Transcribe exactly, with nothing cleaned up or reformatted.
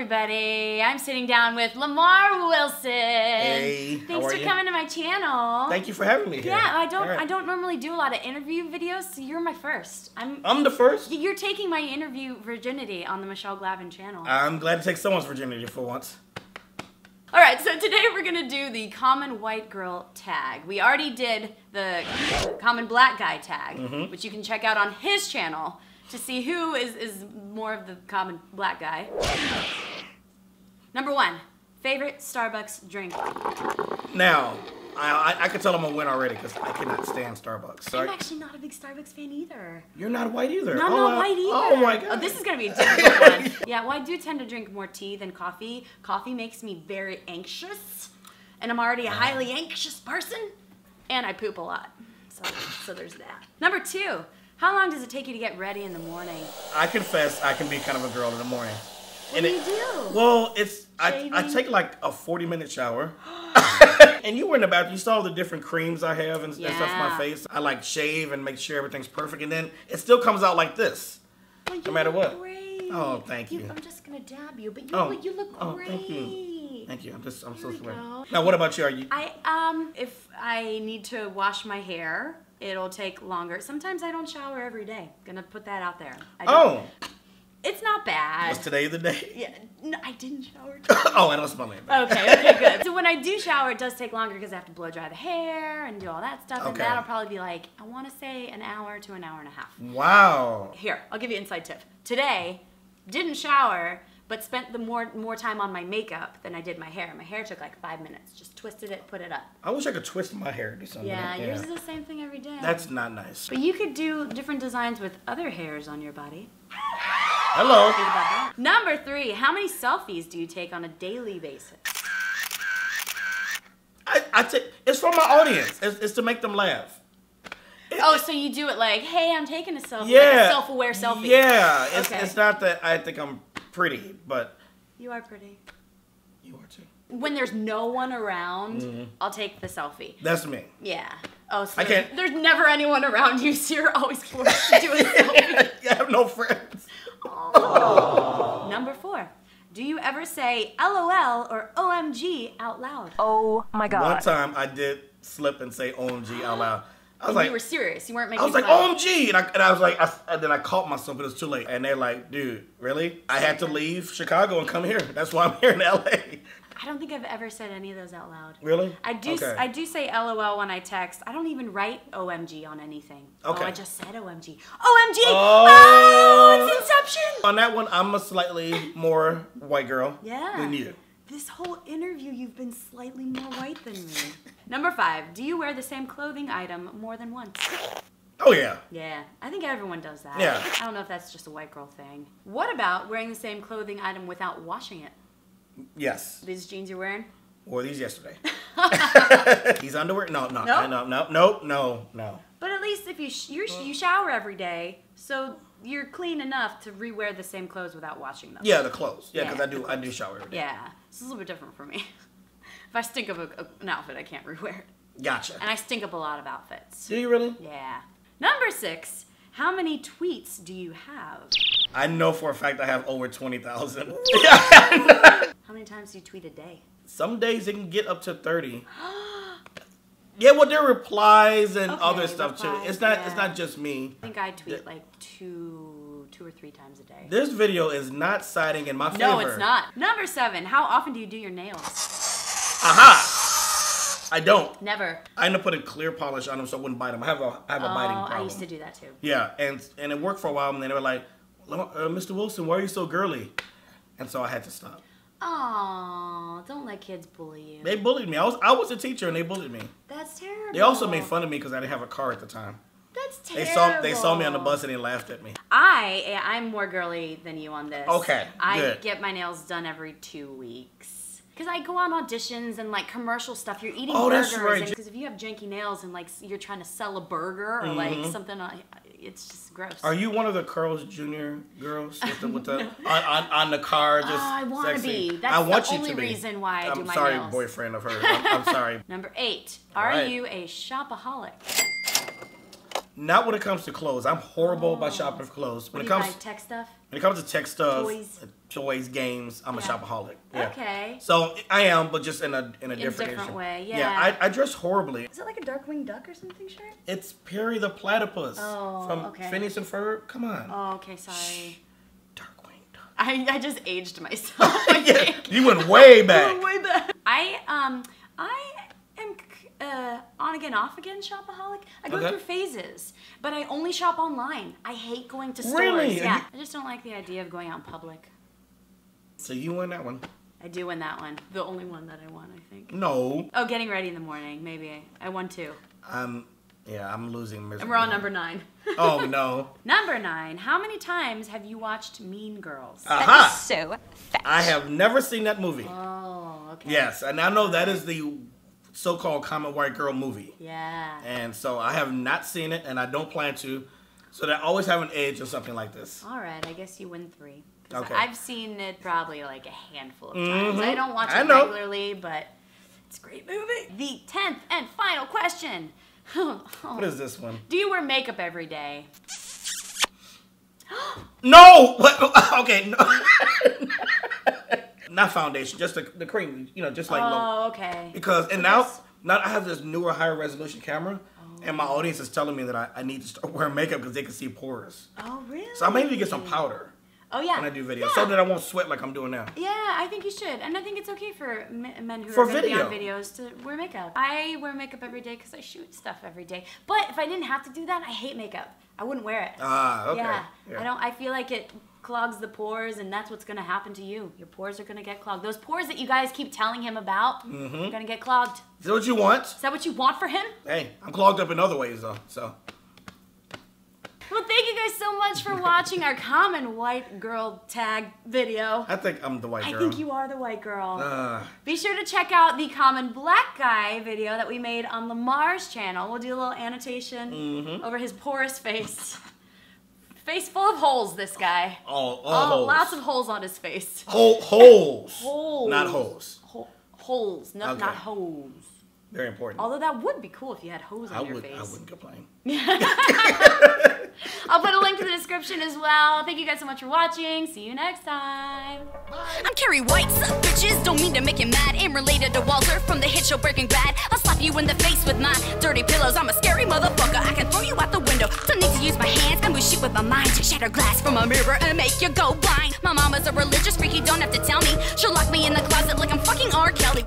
everybody. I'm sitting down with Lamarr Wilson. Hey, Thanks how are for you? coming to my channel. Thank you for having me here. Yeah, I don't right. I don't normally do a lot of interview videos, so you're my first. I'm I'm the first? You're taking my interview virginity on the Michelle Glavin channel. I'm glad to take someone's virginity for once. All right, so today we're gonna do the common white girl tag. We already did the common black guy tag, mm-hmm. which you can check out on his channel to see who is, is more of the common black guy. Number one, favorite Starbucks drink. Now, I, I, I could tell I'm a win already because I cannot stand Starbucks. Sorry. I'm actually not a big Starbucks fan either. You're not white either. No, I'm oh, not uh, white either. Oh my God. Oh, this is going to be a difficult one. Yeah, well, I do tend to drink more tea than coffee. Coffee makes me very anxious, and I'm already a highly anxious person, and I poop a lot. So, so there's that. Number two, how long does it take you to get ready in the morning? I confess I can be kind of a girl in the morning. What and do it, you do? Well, it's I, I take like a forty minute shower. And you were in the bathroom. You saw all the different creams I have and, yeah. and stuff on my face. I like shave and make sure everything's perfect, and then it still comes out like this, well, you no matter look what. Great. Oh, thank you, you. I'm just gonna dab you, but you, oh. look, you look oh, great. Thank you. Thank you. I'm just I'm Here so sorry. Now, what about you? Are you? I um, if I need to wash my hair, it'll take longer. Sometimes I don't shower every day. Gonna put that out there. I don't. Oh. It's not bad. Was today the day? Yeah, no, I didn't shower today. Oh, I don't smell it. Okay, okay, good. So when I do shower, it does take longer because I have to blow dry the hair and do all that stuff. Okay. And that'll probably be like, I want to say an hour to an hour and a half. Wow. Here, I'll give you an inside tip. Today, didn't shower, but spent the more more time on my makeup than I did my hair. My hair took like five minutes. Just twisted it, put it up. I wish I could twist my hair and do something. Yeah, like, yeah, yours is the same thing every day. That's not nice. But you could do different designs with other hairs on your body. Hello. Number three, how many selfies do you take on a daily basis? I, I take, it's for my audience. It's, it's to make them laugh. It, oh, so you do it like, hey, I'm taking a selfie. Yeah. Like a self-aware selfie. Yeah. It's, okay. It's not that I think I'm pretty, but. You are pretty. You are too. When there's no one around, mm-hmm. I'll take the selfie. That's me. Yeah. Oh, so I there's, can't. there's never anyone around you, so you're always forced to do a selfie. I have no friends. Oh. Number four, do you ever say L O L or O M G out loud? Oh my God. One time I did slip and say O M G out loud. I was and like, you were serious. You weren't making I was like, fun. O M G. And I, and I was like, I, and then I caught myself, but it was too late. And they're like, dude, really? I had to leave Chicago and come here. That's why I'm here in L A. I don't think I've ever said any of those out loud. Really? I do okay. I do say L O L when I text. I don't even write O M G on anything. Okay. Oh, I just said O M G. O M G! Oh, oh, it's Inception! On that one, I'm a slightly more white girl yeah. than you. This whole interview, you've been slightly more white than me. Number five, do you wear the same clothing item more than once? Oh, yeah. Yeah. I think everyone does that. Yeah. I don't know if that's just a white girl thing. What about wearing the same clothing item without washing it? Yes. These jeans you're wearing? Wore these yesterday. These underwear? No, no, nope. no, no, no, no, no. But at least if you sh you're sh you shower every day, so you're clean enough to rewear the same clothes without washing them. Yeah, the clothes. Yeah, because yeah, I do I do shower every day. Yeah, it's a little bit different for me. If I stink of a, a, an outfit, I can't rewear it. Gotcha. And I stink up a lot of outfits. Do you really? Yeah. Number six. How many tweets do you have? I know for a fact I have over twenty thousand. How many times do you tweet a day? Some days it can get up to thirty. Yeah, well, there are replies and okay, other stuff replies, too. It's not, yeah. it's not just me. I think I tweet like two, two or three times a day. This video is not siding in my favor. No, it's not. Number seven, how often do you do your nails? Aha! I don't. Never. I end up putting clear polish on them so I wouldn't bite them. I have a, I have a oh, biting problem. I used to do that too. Yeah, and and it worked for a while, and then they were like, uh, Mister Wilson, why are you so girly? And so I had to stop. Aww, don't let kids bully you. They bullied me. I was I was a teacher, and they bullied me. That's terrible. They also made fun of me because I didn't have a car at the time. That's terrible. They saw they saw me on the bus and they laughed at me. I I'm more girly than you on this. Okay, I good. get my nails done every two weeks. Because I go on auditions and like commercial stuff. You're eating oh, burgers. Because right. if you have janky nails and like you're trying to sell a burger or mm-hmm. like something, it's just gross. Are you one of the Carl's Junior girls with the, with the no. on, on, on the car? Just oh, I want to be. That's I want the only reason why I I'm do my sorry, nails. I'm sorry, boyfriend of hers. I'm, I'm sorry. Number eight. All are right. you a shopaholic? Not when it comes to clothes. I'm horrible oh. about shopping for clothes. When what do it comes you like, tech stuff? When it comes to tech stuff, toys, toys games, I'm yeah. a shopaholic. Yeah. Okay. So I am, but just in a in a in different, different way. Yeah. Yeah. I, I dress horribly. Is it like a Darkwing Duck or something shirt? It's Perry the Platypus oh, from okay. Phineas and Ferb. Come on. Oh, okay. Sorry. Shh. Darkwing Duck. I I just aged myself. I yeah. think. You went way back. Went way back. I um I. Uh, on again, off again shopaholic. I go okay. through phases, but I only shop online. I hate going to stores. Really? Yeah, I just don't like the idea of going out in public. So you win that one. I do win that one. The only one that I won, I think. No. Oh, getting ready in the morning. Maybe I, I won two. Um, yeah, I'm losing miserably. And we're on number nine. Oh no. Number nine. How many times have you watched Mean Girls? Aha. That is so fetch. I have never seen that movie. Oh, okay. Yes, and I know that is the so-called common white girl movie. Yeah. And so I have not seen it, and I don't plan to. So that I always have an edge or something like this. All right, I guess you win three. Okay. I've seen it probably like a handful of times. Mm-hmm. I don't watch it regularly, but it's a great movie. The tenth and final question. Oh. What is this one? Do you wear makeup every day? No! Okay, no. Not foundation, just the, the cream, you know, just like. Oh, look. Okay. Because and now, now I have this newer, higher resolution camera, oh. and my audience is telling me that I, I need to start wearing makeup because they can see pores. Oh, really? So I may need to get some powder. Oh yeah. When I do videos, yeah. so that I won't sweat like I'm doing now. Yeah, I think you should, and I think it's okay for men who for are going to be on videos to wear makeup. I wear makeup every day because I shoot stuff every day. But if I didn't have to do that, I hate makeup. I wouldn't wear it. Ah, okay. Yeah. yeah. I don't. I feel like it clogs the pores, and that's what's going to happen to you. Your pores are going to get clogged. Those pores that you guys keep telling him about, mm-hmm. are going to get clogged. Is that what you want? Is that what you want for him? Hey, I'm clogged up in other ways, though, so. Well, thank you guys so much for watching our common white girl tag video. I think I'm the white girl. I think you are the white girl. Uh. Be sure to check out the common black guy video that we made on Lamarr's channel. We'll do a little annotation mm-hmm. over his porous face. Face full of holes, this guy. Oh, oh, oh holes. Lots of holes on his face. Hole, holes. Holes. Not holes. Ho holes, no, okay. not holes. Very important. Although that would be cool if you had holes on I your would, face. I wouldn't complain. I'll put a link to the description as well. Thank you guys so much for watching. See you next time. Bye. I'm Carrie White, sup bitches. Don't mean to make you mad. Ain't related to Walter from the hit show Breaking Bad. I'll slap you in the face with my dirty pillows. I'm a scary motherfucker. I can throw you out the window. Don't need to use my hands. I move shit with my mind. Shatter glass from a mirror and make you go blind. My mama's a religious freaky. Don't have to tell me. She'll lock me in the closet like I'm fucking R Kelly.